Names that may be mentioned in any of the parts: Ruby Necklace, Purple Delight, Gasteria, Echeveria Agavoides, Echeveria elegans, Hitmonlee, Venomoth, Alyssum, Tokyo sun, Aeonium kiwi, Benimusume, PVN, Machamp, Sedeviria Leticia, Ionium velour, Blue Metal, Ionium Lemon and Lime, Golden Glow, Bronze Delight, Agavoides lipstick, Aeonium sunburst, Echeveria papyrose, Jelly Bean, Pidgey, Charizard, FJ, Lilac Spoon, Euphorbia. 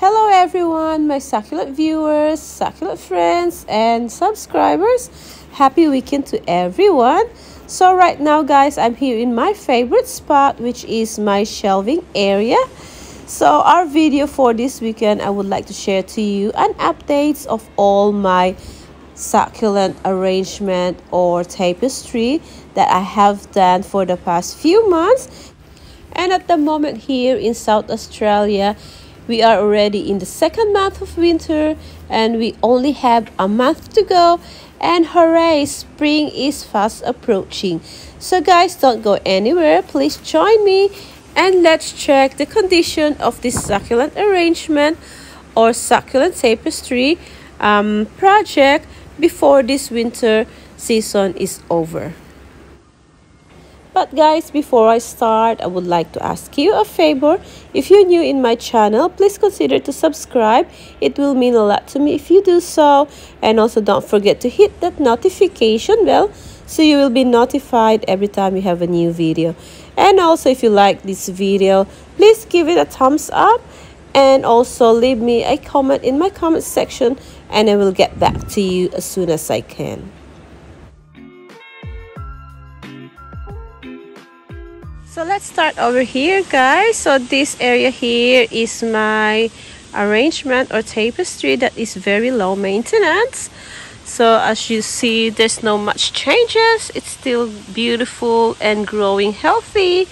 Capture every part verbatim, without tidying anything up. Hello everyone, my succulent viewers, succulent friends and subscribers. Happy weekend to everyone. So right now guys, I'm here in my favorite spot, which is my shelving area. So our video for this weekend, I would like to share to you an updates of all my succulent arrangement or tapestry that I have done for the past few months. And at the moment here in South Australia, we are already in the second month of winter and we only have a month to go, and hooray, spring is fast approaching. So guys, don't go anywhere, please join me and let's check the condition of this succulent arrangement or succulent tapestry um, project before this winter season is over. But guys, before I start, I would like to ask you a favor. If you're new in my channel, please consider to subscribe. It will mean a lot to me if you do so. And also don't forget to hit that notification bell so you will be notified every time we have a new video. And also if you like this video, please give it a thumbs up and also leave me a comment in my comment section and I will get back to you as soon as I can. So let's start over here guys. So this area here is my arrangement or tapestry that is very low maintenance. So as you see, there's no much changes. It's still beautiful and growing healthy,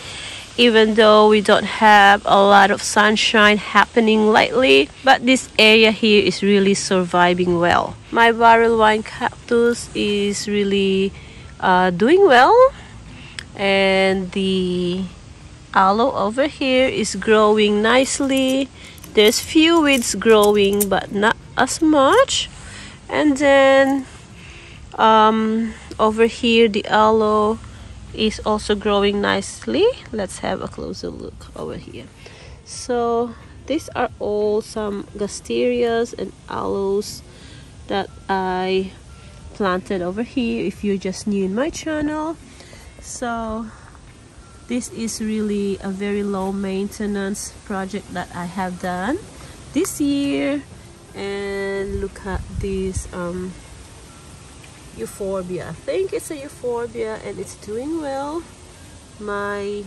even though we don't have a lot of sunshine happening lately. But this area here is really surviving well. My barrel wine cactus is really uh, doing well. And the aloe over here is growing nicely. There's few weeds growing but not as much. And then um, over here the aloe is also growing nicely. Let's have a closer look over here. So these are all some gasterias and aloes that I planted over here if you're just new in my channel. So this is really a very low maintenance project that I have done this year. And look at this um, euphorbia. I think it's a euphorbia and it's doing well. My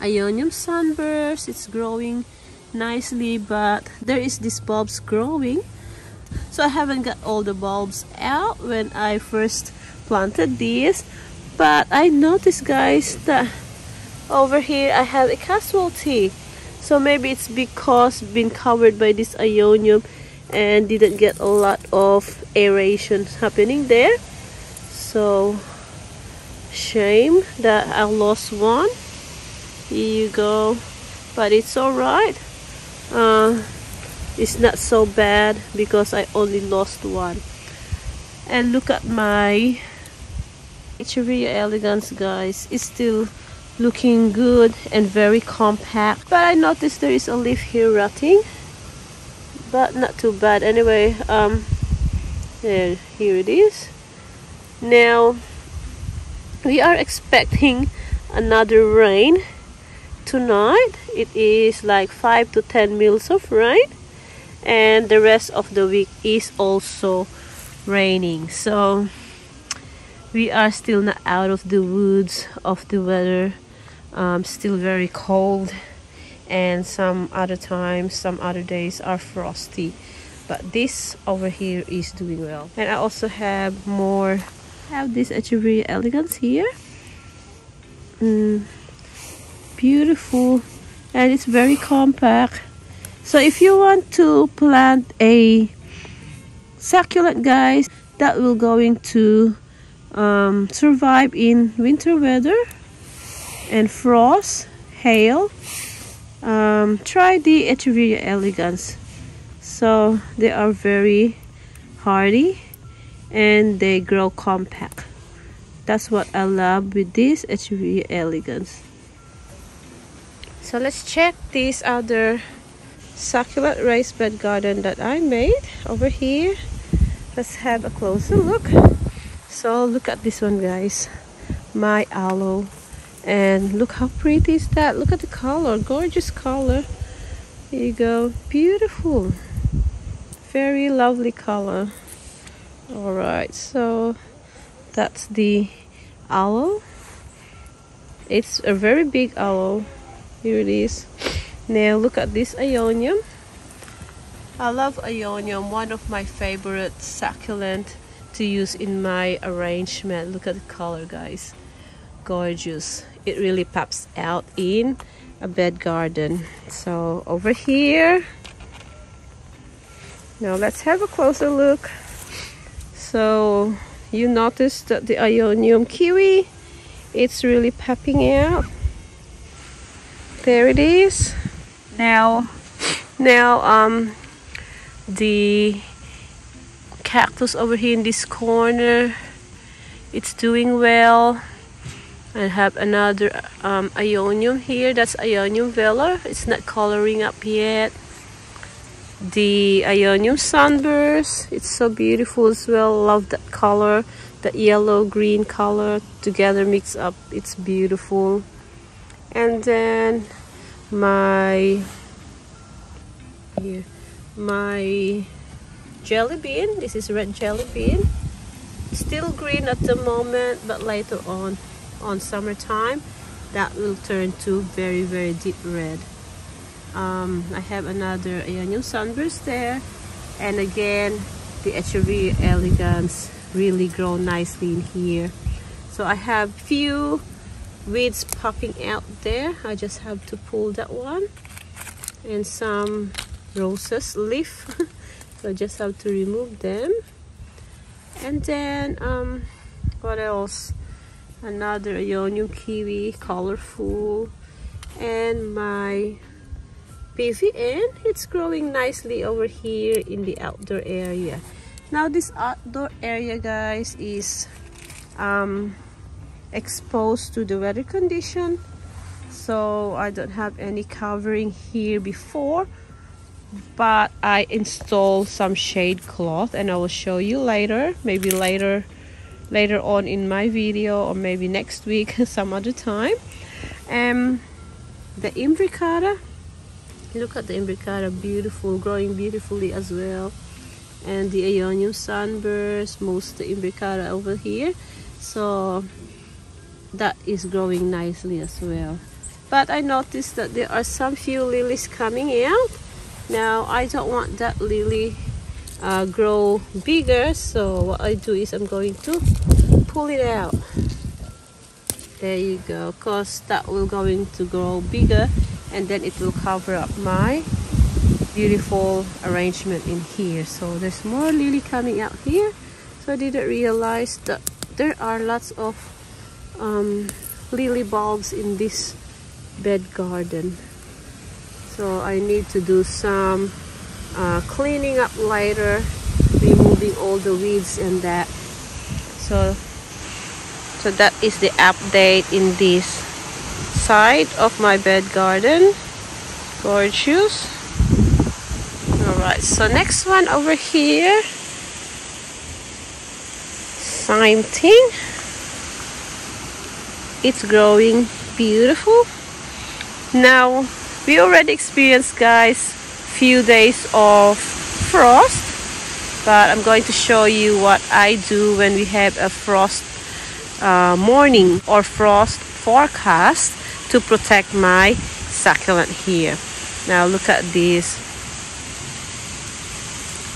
Aeonium sunburst, it's growing nicely, but there is these bulbs growing. So I haven't got all the bulbs out when I first planted this. But I noticed guys that over here I have a casualty. So maybe it's because been covered by this Aeonium and didn't get a lot of aeration happening there. So shame that I lost one. Here you go. But it's alright. Uh, it's not so bad because I only lost one. And look at my Echeveria elegans guys, it's still looking good and very compact. But I noticed there is a leaf here rotting, but not too bad anyway. Um there, here it is. Now we are expecting another rain tonight. It is like five to ten mils of rain, and the rest of the week is also raining. So we are still not out of the woods of the weather. Um, still very cold, and some other times, some other days are frosty. But this over here is doing well. And I also have more. I have this Echeveria elegans here. Mm, beautiful, and it's very compact. So if you want to plant a succulent, guys, that will going to Um, survive in winter weather and frost, hail, um, try the Echeveria elegans. So they are very hardy and they grow compact. That's what I love with this Echeveria elegans. So let's check this other succulent raised bed garden that I made over here. Let's have a closer look. So look at this one guys, my aloe, and look how pretty is that. Look at the color, gorgeous color. Here you go. Beautiful. Very lovely color. Alright, so that's the aloe. It's a very big aloe. Here it is. Now look at this Aeonium. I love Aeonium, one of my favorite succulent to use in my arrangement. Look at the color, guys. Gorgeous. It really pops out in a bed garden. So over here, now let's have a closer look. So you notice that the Aeonium kiwi, it's really popping out. There it is. Now, now um, the cactus over here in this corner, it's doing well. I have another um, Aeonium here. That's Aeonium velour. It's not coloring up yet. The Aeonium sunburst. It's so beautiful as well. Love that color. That yellow-green color together mixed up. It's beautiful. And then my here, my jelly bean. This is red jelly bean. Still green at the moment, but later on, on summertime, that will turn to very, very deep red. Um, I have another Aeonium sunburst there, and again, the Echeveria elegans really grow nicely in here. So I have few weeds popping out there. I just have to pull that one, and some roses leaf. So I just have to remove them. And then um, what else? Another Aeonium kiwi, colorful, and my P V N. It's growing nicely over here in the outdoor area. Now this outdoor area, guys, is um, exposed to the weather condition, so I don't have any covering here before, but I installed some shade cloth, and I will show you later, maybe later later on in my video, or maybe next week, some other time. Um, the Imbricata, look at the Imbricata, beautiful, growing beautifully as well. And the Aeonium sunburst, most the Imbricata over here, so that is growing nicely as well. But I noticed that there are some few lilies coming out. Now I don't want that lily Uh, grow bigger, so what I do is I'm going to pull it out. There you go, because that will going to grow bigger, and then it will cover up my beautiful arrangement in here. So there's more lily coming out here, so I didn't realize that there are lots of um, lily bulbs in this bed garden, so I need to do some Uh, cleaning up later, removing all the weeds and that. So so that is the update in this side of my bed garden. Gorgeous. Alright, so next one over here, same thing. It's growing beautiful. Now we already experienced, guys, few days of frost, but I'm going to show you what I do when we have a frost uh, morning or frost forecast to protect my succulent here. Now look at this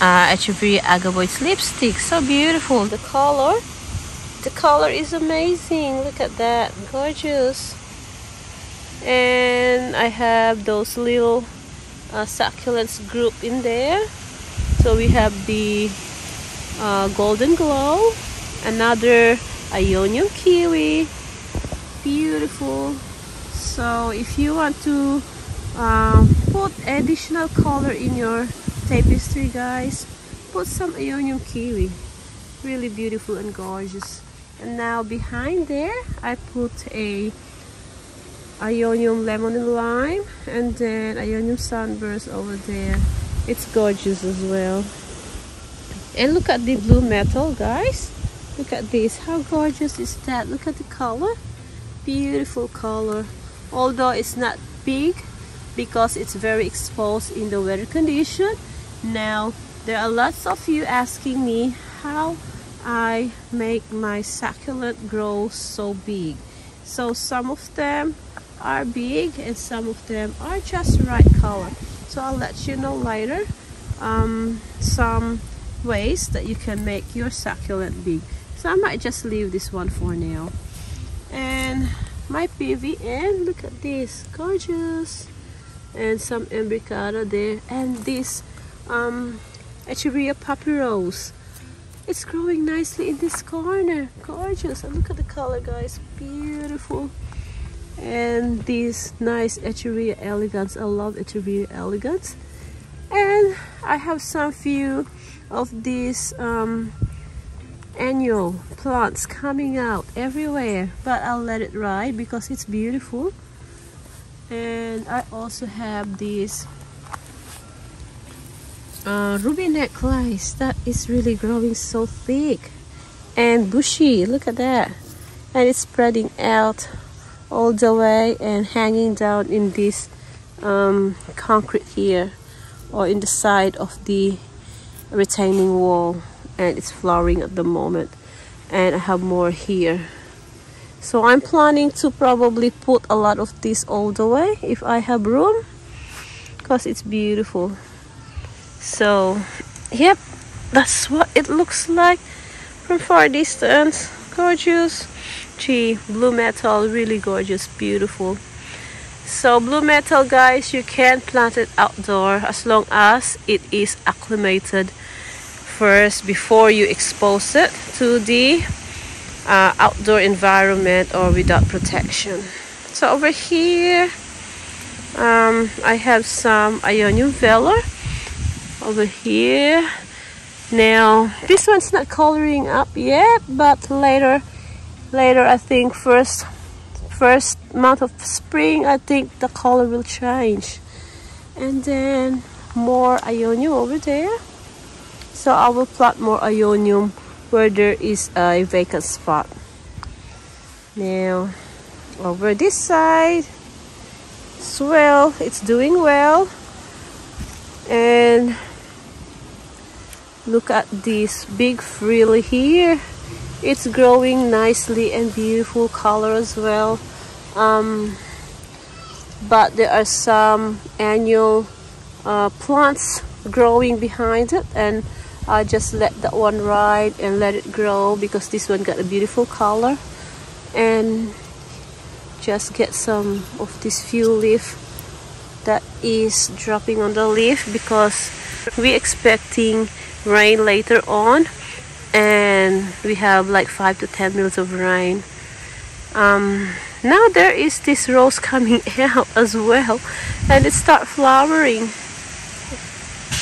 uh, Echeveria Agavoides lipstick, so beautiful. The color, the color is amazing. Look at that, gorgeous. And I have those little Uh, succulents group in there. So we have the uh, Golden Glow, another Aeonium kiwi, beautiful. So if you want to uh, put additional color in your tapestry, guys, put some Aeonium kiwi, really beautiful and gorgeous. And now behind there I put a Ionium Lemon and Lime, and then Ionium sunburst over there. It's gorgeous as well. And look at the Blue Metal, guys. Look at this, how gorgeous is that? Look at the color, beautiful color. Although it's not big, because it's very exposed in the weather condition. Now there are lots of you asking me how I make my succulent grow so big. So some of them are big and some of them are just right color. So I'll let you know later um, some ways that you can make your succulent big. So I might just leave this one for now. And my P V N, look at this, gorgeous. And some Imbricata there, and this um, Echeveria papyrose. It's growing nicely in this corner, gorgeous. And look at the color, guys, beautiful. And these nice Echeveria elegans. I love Echeveria elegans. And I have some few of these um, annual plants coming out everywhere, but I'll let it ride because it's beautiful. And I also have this uh, ruby necklace that is really growing so thick and bushy. Look at that, and it's spreading out all the way and hanging down in this um, concrete here, or in the side of the retaining wall, and it's flowering at the moment. And I have more here, so I'm planning to probably put a lot of this all the way if I have room, because it's beautiful. So yep, that's what it looks like from far distance. Gorgeous. Gee, Blue Metal, really gorgeous, beautiful. So Blue Metal, guys, you can plant it outdoor as long as it is acclimated first before you expose it to the uh, outdoor environment or without protection. So over here um, I have some Ionium velour over here. Now this one's not coloring up yet, but later later I think first first month of spring, I think the color will change. And then more Ionium over there. So I will plant more Ionium where there is a vacant spot. Now over this side as well, it's doing well. And look at this big frilly here. It's growing nicely and beautiful color as well. Um, but there are some annual uh, plants growing behind it, and I just let that one ride and let it grow because this one got a beautiful color. And just get some of this few leaf that is dropping on the leaf, because we're expecting rain later on, and we have like five to ten mils of rain. Um, now there is this rose coming out as well, and it starts flowering.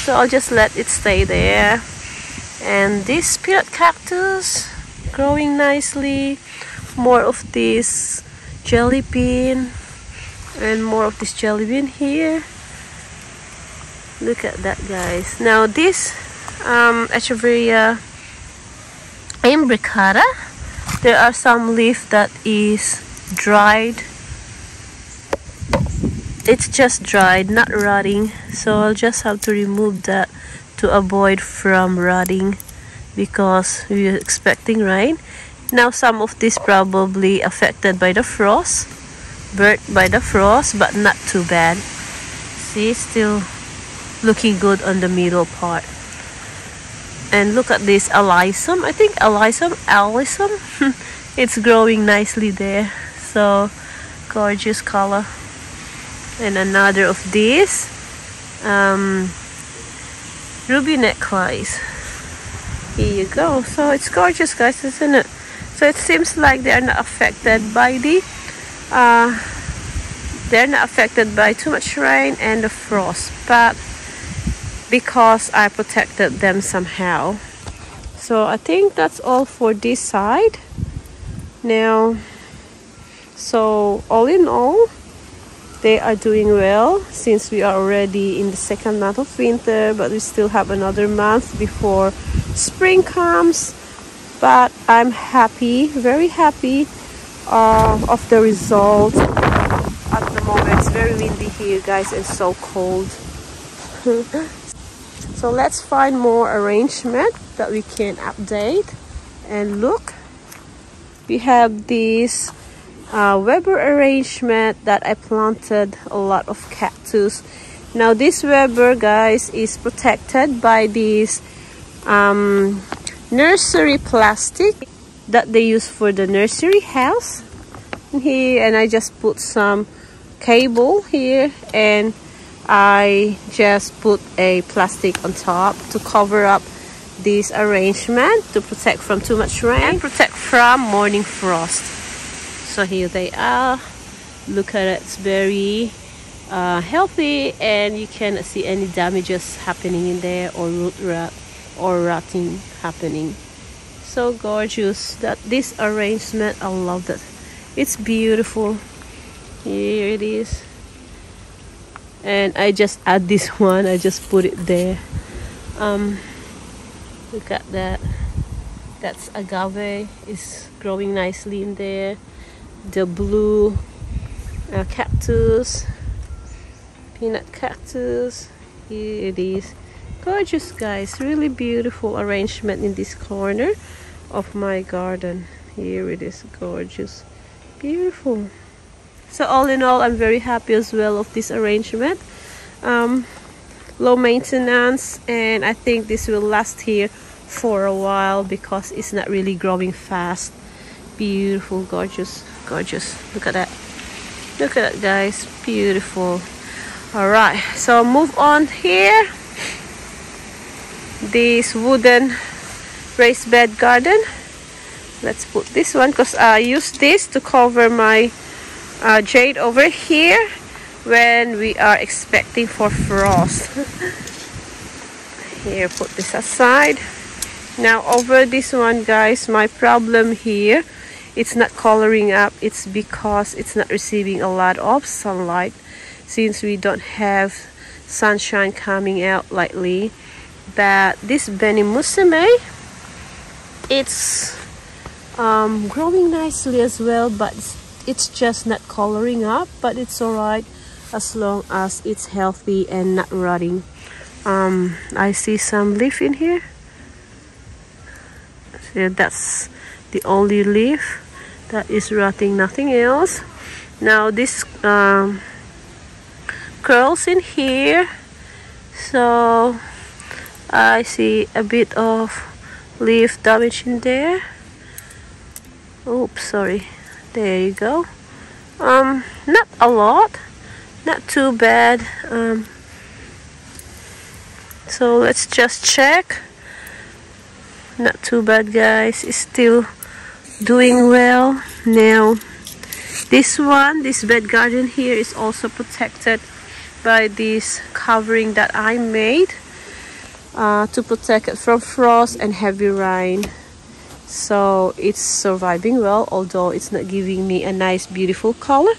So I'll just let it stay there. And this spirit cactus growing nicely. More of this jelly bean, and more of this jelly bean here. Look at that, guys. Now this um, Echeveria Imbricata, there are some leaf that is dried. It's just dried, not rotting, so I'll just have to remove that to avoid from rotting because we're expecting rain. Now some of this probably affected by the frost, burnt by the frost, but not too bad. See, still looking good on the middle part. And look at this alyssum, I think alyssum, alyssum, it's growing nicely there, so gorgeous color. And another of these um, ruby necklace. Here you go. So it's gorgeous, guys, isn't it? So it seems like they're not affected by the uh, they're not affected by too much rain and the frost, but because I protected them somehow. So I think that's all for this side now. So all in all, they are doing well since we are already in the second month of winter, but we still have another month before spring comes. But I'm happy, very happy uh, of the result at the moment. It's very windy here, guys, and so cold. So let's find more arrangement that we can update. And look, we have this uh, Weber arrangement that I planted a lot of cactus. Now this Weber, guys, is protected by this um, nursery plastic that they use for the nursery house here, and I just put some cable here, and I just put a plastic on top to cover up this arrangement to protect from too much rain and protect from morning frost. So here they are. Look at it, it's very uh, healthy, and you cannot see any damages happening in there or root rot or rotting happening. So gorgeous, that this arrangement, I love that. It's beautiful. Here it is. And I just add this one, I just put it there. Um look at that. That's agave, is growing nicely in there. The blue uh, cactus, peanut cactus. Here it is. Gorgeous, guys, really beautiful arrangement in this corner of my garden. Here it is, gorgeous, beautiful. So all in all, I'm very happy as well of this arrangement. Um, low maintenance, and I think this will last here for a while because it's not really growing fast. Beautiful, gorgeous, gorgeous. Look at that. Look at that, guys, beautiful. All right, so move on here. This wooden raised bed garden. Let's put this one because I use this to cover my Uh, jade over here when we are expecting for frost. Here, put this aside. Now over this one, guys, my problem here, it's not coloring up. It's because it's not receiving a lot of sunlight. Since we don't have sunshine coming out lately, but this Benimusume, it's um, growing nicely as well, but it's it's just not coloring up. But it's all right as long as it's healthy and not rotting. um I see some leaf in here, so that's the only leaf that is rotting, nothing else. Now this um curls in here, so I see a bit of leaf damage in there. Oops, sorry. There you go. Um, not a lot, not too bad. Um, so let's just check. Not too bad, guys. It's still doing well. Now, this one, this bed garden here, is also protected by this covering that I made uh, to protect it from frost and heavy rain. So it's surviving well, although it's not giving me a nice beautiful color,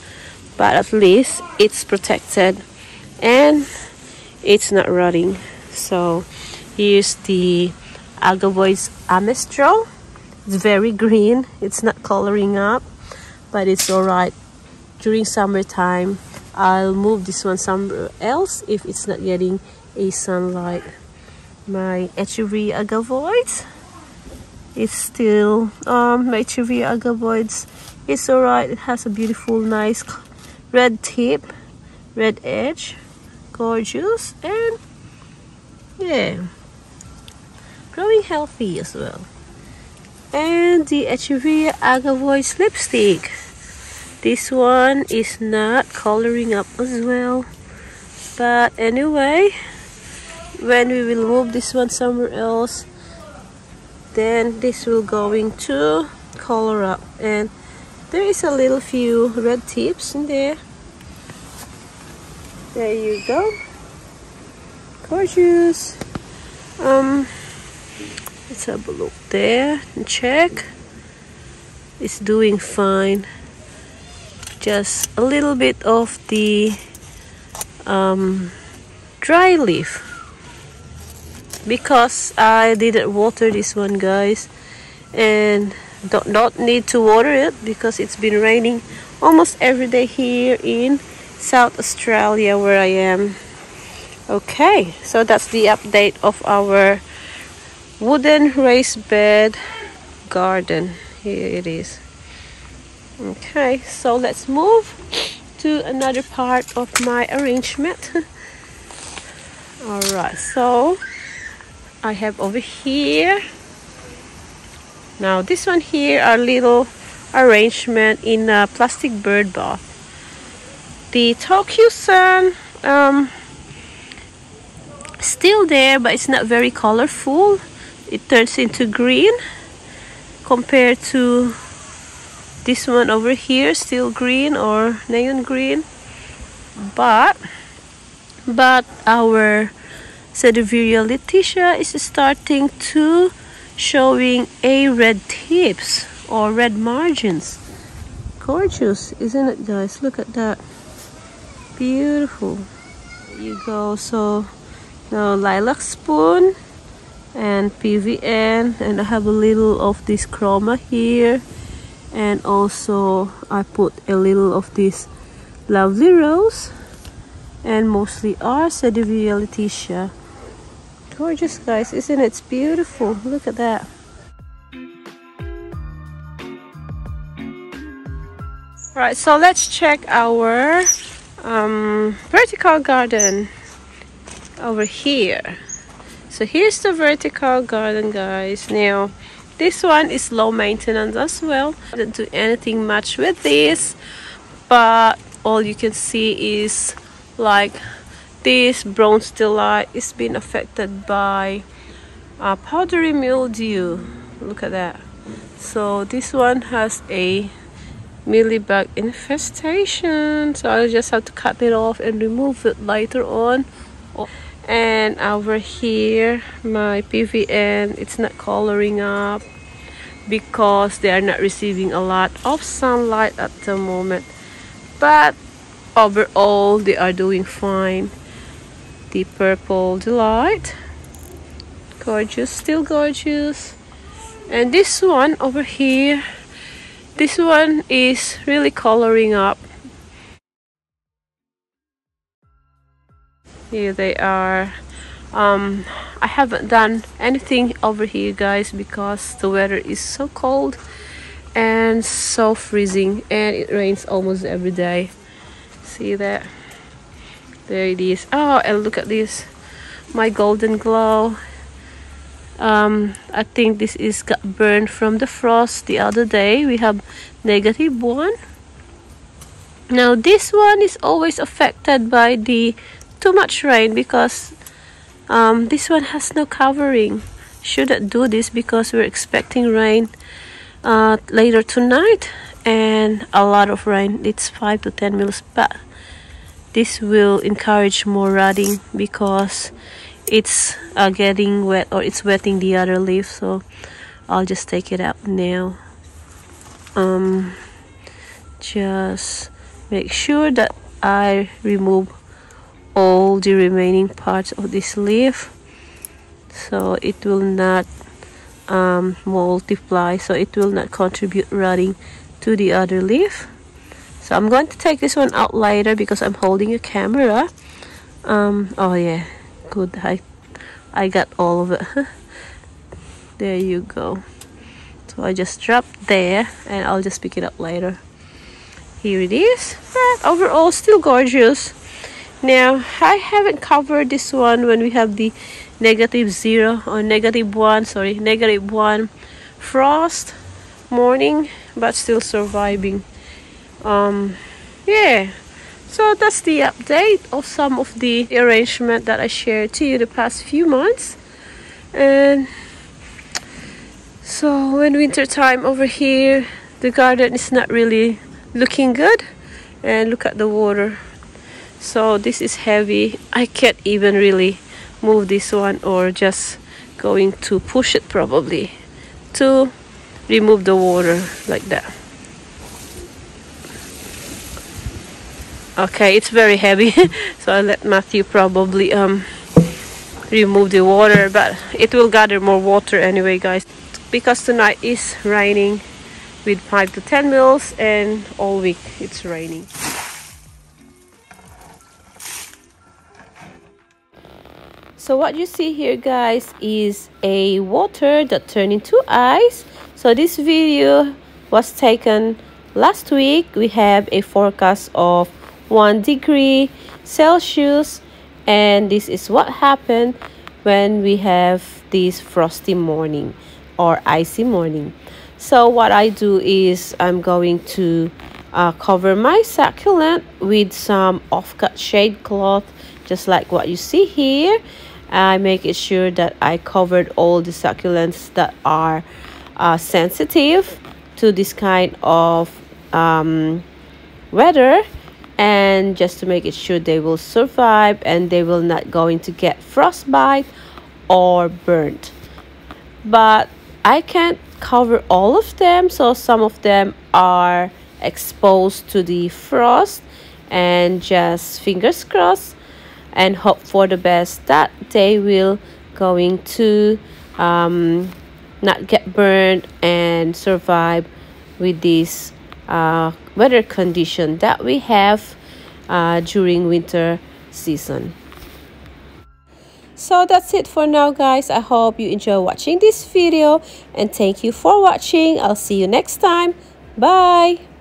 but at least it's protected and it's not rotting. So here's the Agavoides Amestro. It's very green, it's not coloring up, but it's all right. During summertime, I'll move this one somewhere else if it's not getting a sunlight. My Echeveria Agavoides, it's still um my Echeveria Agavoides, it's all right. It has a beautiful nice red tip, red edge, gorgeous, and yeah, growing healthy as well. And the Echeveria Agavoides lipstick, this one is not coloring up as well, but anyway, when we will move this one somewhere else, then this will going to color up. And there is a little few red tips in there. There you go, gorgeous. Um let's have a look there and check. It's doing fine, just a little bit of the um dry leaf because I didn't water this one, guys, and don't, don't need to water it because it's been raining almost every day here in South Australia where I am. Okay, so that's the update of our wooden raised bed garden. Here it is. Okay, so let's move to another part of my arrangement. All right, so I have over here now this one here, our little arrangement in a plastic bird bath. The Tokyo sun, um, still there, but it's not very colorful. It turns into green compared to this one over here, still green or neon green. But but our Sedeviria Leticia is starting to showing a red tips or red margins. Gorgeous, isn't it, guys? Look at that, beautiful. There you go. So now Lilac Spoon and P V N, and I have a little of this chroma here, and also I put a little of this lovely rose, and mostly our Sedeviria Leticia. Gorgeous, guys, isn't it? It's beautiful. Look at that. All right, so let's check our um, vertical garden over here. So here's the vertical garden, guys. Now this one is low maintenance as well. I didn't do anything much with this, but all you can see is like this Bronze Delight is being affected by uh, powdery mildew. Look at that. So this one has a mealybug infestation, so I'll just have to cut it off and remove it later on. And over here my P V N, it's not coloring up because they are not receiving a lot of sunlight at the moment, but overall they are doing fine. The Purple Delight, gorgeous, still gorgeous. And this one over here, this one is really coloring up. Here they are. um, I haven't done anything over here, guys, because the weather is so cold and so freezing, and it rains almost every day. See that? There it is. Oh, and look at this, my Golden Glow. um I think this is got burned from the frost the other day. We have negative one. Now this one is always affected by the too much rain because um this one has no covering. Shouldn't do this because we're expecting rain uh later tonight, and a lot of rain. It's five to ten mils, but this will encourage more rotting because it's uh, getting wet, or it's wetting the other leaf. So I'll just take it out now. Um just make sure that I remove all the remaining parts of this leaf so it will not um multiply, so it will not contribute rotting to the other leaf. So I'm going to take this one out later because I'm holding a camera. Um oh yeah, good, I I got all of it. There you go. So I just dropped there, and I'll just pick it up later. Here it is. But overall still gorgeous. Now I haven't covered this one when we have the negative zero or negative one sorry negative one frost morning, but still surviving. Um yeah, so that's the update of some of the arrangement that I shared to you the past few months. And so when winter time over here, the garden is not really looking good, and look at the water. So this is heavy. I can't even really move this one, or just going to push it probably to remove the water like that. Okay, it's very heavy. So I let Matthew probably um remove the water, but it will gather more water anyway, guys, because tonight is raining with five to ten mils, and all week it's raining. So what you see here, guys, is a water that turned into ice. So this video was taken last week. We have a forecast of one degree Celsius, and this is what happened when we have this frosty morning or icy morning. So what I do is I'm going to uh, cover my succulent with some off-cut shade cloth, just like what you see here. I make it sure that I covered all the succulents that are uh, sensitive to this kind of um, weather, and just to make it sure they will survive and they will not going to get frostbite or burnt. But I can't cover all of them, so some of them are exposed to the frost, and just fingers crossed and hope for the best that they will going to um, not get burned and survive with this uh, weather condition that we have uh, during winter season. So that's it for now, guys. I hope you enjoy watching this video, and thank you for watching. I'll see you next time. Bye.